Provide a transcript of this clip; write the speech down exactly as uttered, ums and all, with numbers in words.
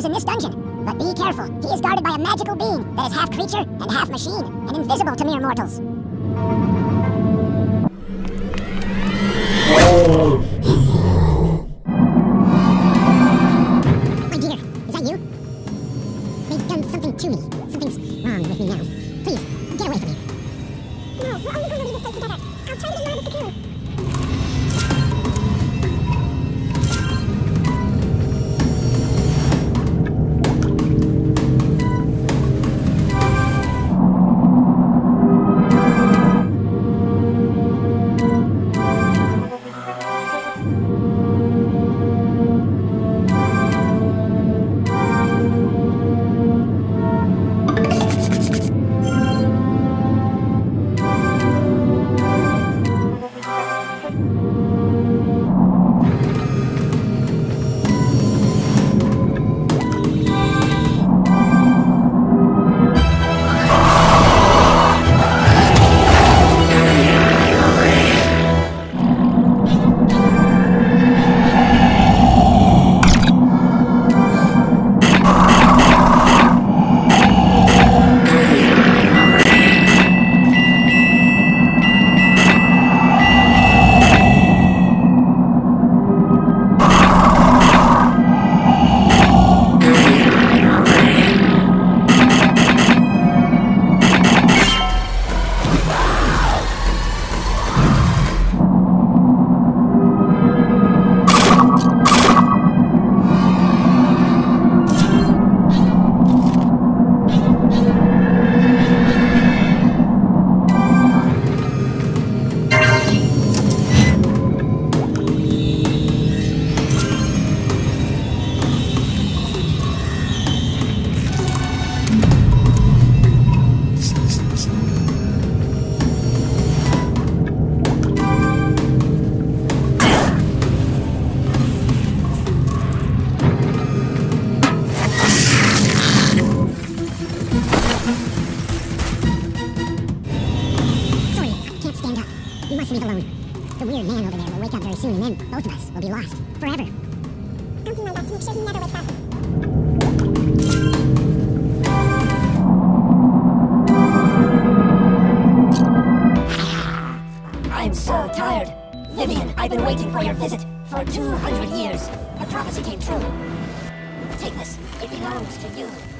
vampires in this dungeon. But be careful, he is guarded by a magical being that is half creature and half machine, and invisible to mere mortals. My dear, is that you? They've done something to me. Something's wrong with me now. Please, get away from me. No, we're only going to leave this place together. I'll try to get Mom to kill him. The weird man over there will wake up very soon, and then both of us will be lost. Forever. I'll do my best to make sure he never wakes up. I'm so tired. Vivian, I've been waiting for your visit for two hundred years. Her prophecy came true. Take this. It belongs to you.